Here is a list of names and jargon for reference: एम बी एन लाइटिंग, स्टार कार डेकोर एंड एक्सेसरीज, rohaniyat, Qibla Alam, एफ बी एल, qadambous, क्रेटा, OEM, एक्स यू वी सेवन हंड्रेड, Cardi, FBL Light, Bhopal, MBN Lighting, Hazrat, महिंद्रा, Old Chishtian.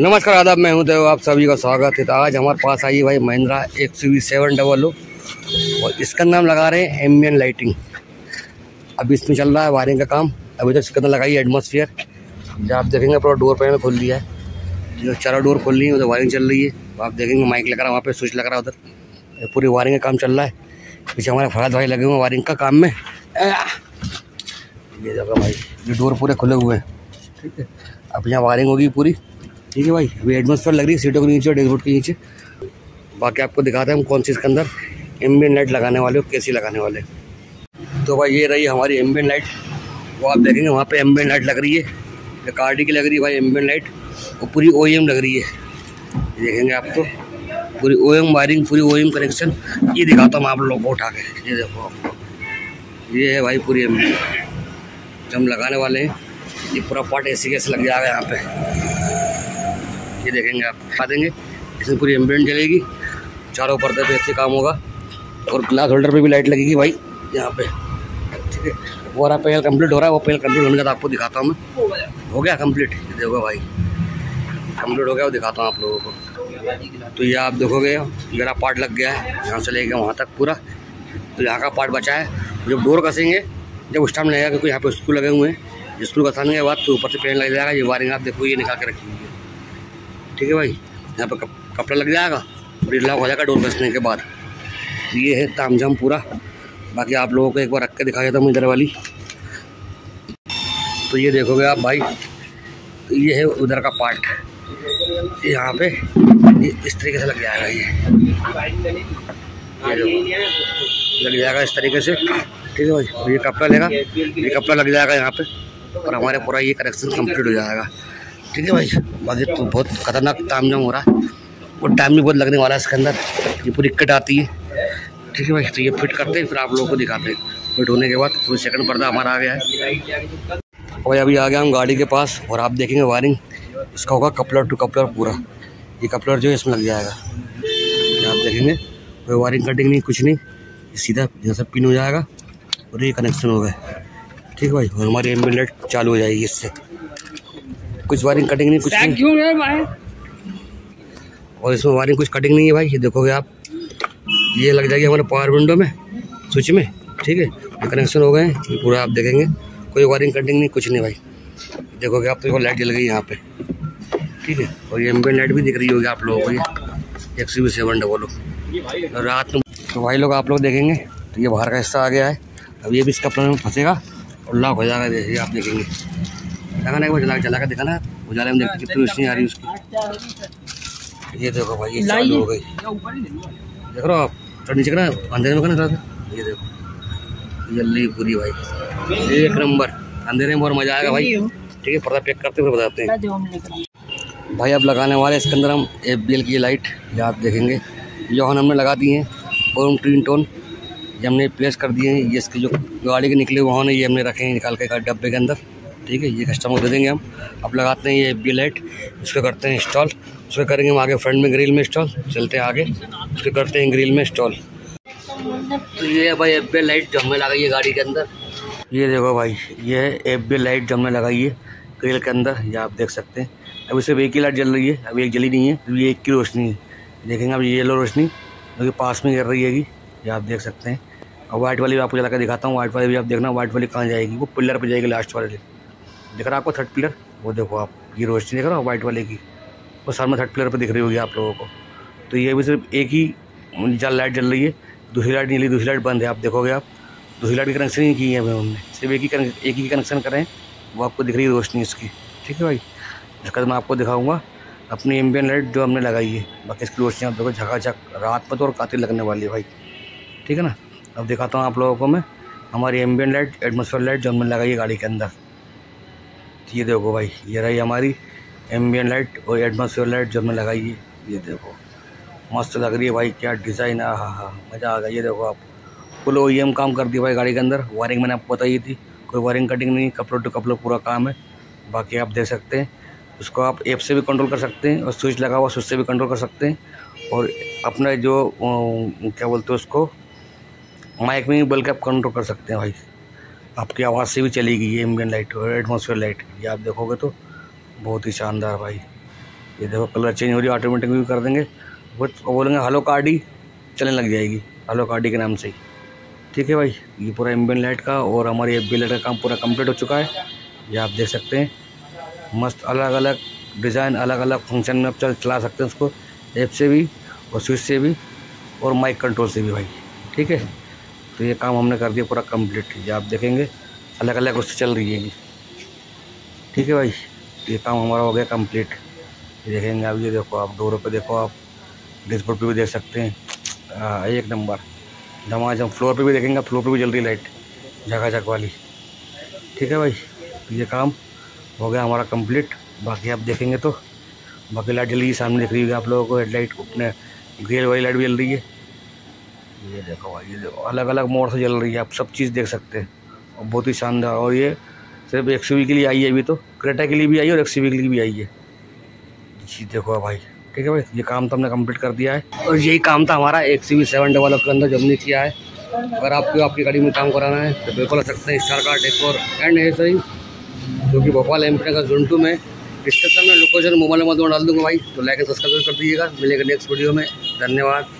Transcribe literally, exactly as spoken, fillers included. नमस्कार आदाब, मैं हूं देव, आप सभी का स्वागत है। तो आज हमारे पास आई भाई महिंद्रा एक्स यू वी सेवन हंड्रेड और इसका नाम लगा रहे हैं एम बी एन लाइटिंग। अब इसमें चल रहा है वायरिंग का काम। अभी तो इसका लगाई एटमोसफियर, जो आप देखेंगे पूरा डोर पैनल खोल दिया है, जो चारों डोर खोल रही है उधर वायरिंग चल रही है। आप देखेंगे माइक लग रहा है वहाँ पर, स्विच लग रहा है उधर, पूरी वायरिंग का काम चल रहा है। पीछे हमारे फराद भाई लगे हुए हैं वायरिंग का काम में। ये जगह भाई ये डोर पूरे खुले हुए हैं, ठीक है। अब यहाँ वायरिंग होगी पूरी, ठीक है भाई। अभी एटमोसफेयर लग रही है सीटों के नीचे और डैशबोर्ड के नीचे। बाकी आपको दिखाते हैं हम कौन सी इसके अंदर एम्बियन लाइट लगाने वाले हो, कैसी लगाने वाले। तो भाई ये रही हमारी एम्बियन लाइट, वो आप देखेंगे वहाँ पे एम्बियन लाइट लग रही है। कार्डी की लग रही है भाई एम्बियन लाइट, वो पूरी ओ एम लग रही है। देखेंगे आपको पूरी ओ एम वायरिंग, पूरी ओ एम कनेक्शन। ये दिखाता हूँ आप लोगों को उठा के, ये देखो आपको, ये है भाई पूरी एम्बियन जो हम लगाने वाले हैं। ये पूरा पार्ट ऐसे कैसे लग जाएगा यहाँ पे, ये देखेंगे आप, दिखा देंगे। इसमें पूरी एम्बियन चलेगी, चारों पर्दे पे ऐसे काम होगा और ग्लास होल्डर पे भी लाइट लगेगी भाई यहाँ पे, ठीक है। वो हमारा पैनल कंप्लीट हो रहा है, वो पैनल कंप्लीट होने के बाद आपको दिखाता हूँ मैं। हो गया कंप्लीट, देखो भाई कंप्लीट हो गया, वो दिखाता हूँ आप लोगों को। तो ये आप देखोगे मेरा पार्ट लग गया है, यहाँ से ले गया वहाँ तक पूरा। तो यहाँ का पार्ट बचा है, जब डोर कसेंगे जब उस टाइम लगेगा, क्योंकि यहाँ पे स्क्रू लगे हुए हैं। स्क्रू कसाने के बाद तो ऊपर से पेन लग जाएगा। ये वायरिंग आप देखो ये निकाल के रखी हुई है, ठीक है भाई। यहाँ पर कप, कपड़ा लग जाएगा और ये लॉक हो जाएगा डोर कसने के बाद। ये है तामझाम पूरा। बाकी आप लोगों को एक बार रख के दिखाया था इधर वाली। तो ये देखोगे आप भाई, ये है उधर का पार्ट, यहाँ पे ये इस तरीके से लग जाएगा। ये, ये लग जाएगा इस तरीके से, ठीक है भाई। ये कपड़ा लेगा, ये कपड़ा लग जाएगा यहाँ पे और हमारे पूरा ये कनेक्शन कंप्लीट हो जाएगा, ठीक है भाई। बाकी तो बहुत ख़तरनाक तामझाम हो रहा है और टाइम भी बहुत लगने वाला है इसके अंदर। ये पूरी किट आती है, ठीक है भाई। तो ये फिट करते हैं फिर आप लोगों को दिखाते हैं। फिट होने के बाद फिर सेकंड पर्दा हमारा आ गया है और अभी आ गया हम गाड़ी के पास। और आप देखेंगे वायरिंग इसका होगा कपलर टू कपलर पूरा। ये कपलर जो है इसमें लग जाएगा, आप देखेंगे कोई वायरिंग कटिंग नहीं, कुछ नहीं, सीधा जैसा पिन हो जाएगा और ये कनेक्शन हो गया, ठीक है भाई। और हमारी एम्बियन लाइट चालू हो जाएगी इससे, कुछ वायरिंग कटिंग नहीं, कुछ नहीं। और इसमें वायरिंग कुछ कटिंग नहीं है भाई, ये देखोगे आप। ये लग जाएगी हमारे पावर विंडो में, स्विच में, ठीक है। कनेक्शन हो गए हैं पूरा, आप देखेंगे कोई वायरिंग कटिंग नहीं, कुछ नहीं भाई। देखोगे आप तो लाइट जल गई यहाँ पे, ठीक है। और ये एम्बियन लाइट भी दिख रही होगी आप लोगों को, ये एक्स यू वी सेवन हंड्रेड। और रात में तो भाई लोग आप लोग देखेंगे तो ये बाहर का हिस्सा आ गया है। अब ये भी इसका प्लान में फंसेगा और लॉक हो जाएगा। देखिए आप देखेंगे लगाना है, वो चला चला कर दिखाना है। उजाले में देखिए कितनी रोशनी आ रही है उसकी। ये देखो भाई ये चालू हो गई, देख रहे हो आप। थोड़ा नीचे करना, अंधेरे में करना थोड़ा। ये देखो जल्दी पूरी भाई, एक नंबर। अंधेरे में और मज़ा आएगा भाई, ठीक है। पर्दा पैक करते हुए बताते हैं भाई। अब लगाने वाले इसके अंदर हम एफ बी एल की लाइट, ये आप देखेंगे जो हमने लगा दी हैं। और हम ट्विन टोन ये हमने प्लेस कर दिए हैं। ये इसके जो गाड़ी के निकले वहाँ ने ये हमने रखे हैं निकाल के डब्बे के अंदर, ठीक है। ये कस्टमर को दे देंगे हम। अब लगाते हैं ये एफ बी एल लाइट, इसको करते हैं इंस्टॉल। उसको करेंगे हम आगे फ्रंट में ग्रिल में इंस्टॉल, चलते हैं आगे। उसको करते हैं ग्रिल में इंस्टॉल। तो ये है भाई एफ बी एल लाइट जो हमने लगाई है गाड़ी के अंदर। ये देखो भाई ये है एफ बी एल लाइट जो हमने लगाई है ग्रिल के अंदर, ये आप देख सकते हैं। अब इससे एक ही लाइट जल रही है, अभी एक जली नहीं है, ये एक की रोशनी है। देखेंगे अब ये येलो रोशनी जो पास में गिर रही है, ये आप देख सकते हैं। और वाइट वाली भी आपको जला कर दिखाता हूँ। वाइट वाली भी आप देखना, वाइट वाली कहाँ जाएगी, वो पिलर पे जाएगी लास्ट वाले। दिख रहा है आपको थर्ड पिलर, वो देखो आप ये रोशनी देख रहे हो वाइट वाले की, वो सामने थर्ड पिलर पे दिख रही होगी आप लोगों को। तो ये भी सिर्फ एक ही जल लाइट जल रही है, दूसरी लाइट नहीं ली, दूसरी लाइट बंद है। आप देखोगे आप दूसरी लाइट की कनेक्शन नहीं की है हमने, सिर्फ एक ही एक ही कनेक्शन करें, वो आपको दिख रही है रोशनी इसकी, ठीक है भाई। इसका मैं आपको दिखाऊँगा अपनी एम्बियन लाइट जो हमने लगाई है। बाकी इसकी रोशनी आप देखो झकाझक रात में तो और कातिल लगने वाली है भाई, ठीक है ना। अब दिखाता हूँ आप लोगों को मैं हमारी एम्बियन लाइट एटमोसफेयर लाइट जो हमने लगाई है गाड़ी के अंदर। ये देखो भाई ये रही हमारी एम्बियन लाइट और एटमोसफेयर लाइट जो हमने लगाई है। ये देखो मस्त लग रही है भाई, क्या डिज़ाइन, आ हा हा मज़ा आ गया। ये देखो आप फुल ओ ई एम काम कर दिया भाई गाड़ी के अंदर। वायरिंग मैंने आपको बताई थी, कोई वायरिंग कटिंग नहीं, कपड़ों टू कपड़ों पूरा काम है। बाकी आप देख सकते हैं, उसको आप ऐप से भी कंट्रोल कर सकते हैं और स्विच लगा हुआ स्विच से भी कंट्रोल कर सकते हैं। और अपना जो क्या बोलते हैं उसको माइक में भी बोल के आप कंट्रोल कर सकते हैं भाई। आपकी आवाज़ से भी चलेगी ये एम्बियन लाइट और एटमोसफेयर लाइट। ये आप देखोगे तो बहुत ही शानदार भाई। ये देखो कलर चेंज हो रही है, ऑटोमेटिक भी कर देंगे। बोलेंगे हेलो कार्डी, चलने लग जाएगी हेलो कार्डी के नाम से ही। ठीक है भाई, ये पूरा एमबीएन लाइट का और हमारे एफबीएल लाइट का काम पूरा कंप्लीट हो चुका है। ये आप देख सकते हैं, मस्त अलग अलग डिज़ाइन, अलग अलग फंक्शन में आप चल चला सकते हैं उसको, ऐप से भी और स्विच से भी और माइक कंट्रोल से भी भाई। ठीक है, तो ये काम हमने कर दिया पूरा कंप्लीट। ये आप देखेंगे अलग अलग उससे चल रही है ये। ठीक है भाई, ये काम हमारा हो गया कंप्लीट। देखेंगे आप, ये देखो आप डोरों पे देखो, आप डिस्प्ले पे भी देख सकते हैं। आ, एक नंबर धमाज। हम फ्लोर पे भी देखेंगे, फ्लोर पे भी जल रही लाइट झकाझक वाली। ठीक है भाई, ये काम हो गया हमारा कंप्लीट। बाकी आप देखेंगे तो बाकी लाइट जल रही है, सामने दिख रही है आप लोगों को हेडलाइट, अपने ग्रिल वाली लाइट भी जल रही है। ये देखो भाई, ये देखो अलग अलग मोड से जल रही है, आप सब चीज़ देख सकते हैं। और बहुत ही शानदार, और ये सिर्फ एक्सयूवी के लिए आई है, अभी तो क्रेटा के लिए भी आई है और एक्सयूवी के लिए भी आई है। जी देखो भाई, ठीक है भाई, ये काम तो हमने कंप्लीट कर दिया है। और यही काम था हमारा एक्सयूवी सेवन हंड्रेड वालों के अंदर जो हमने किया है। अगर आपको आपकी गाड़ी में काम कराना है तो बिल्कुल आ सकते हैं स्टार कार डेकोर एंड एक्सेसरीज, जो कि भोपाल एमपी का जोन टू में। डिस्क्रिप्शन में लोकेशन मोबाइल नंबर डाल दूंगा भाई, तो लाइक एंड सब्सक्राइब कर दीजिएगा। मिलेगा नेक्स्ट वीडियो में, धन्यवाद।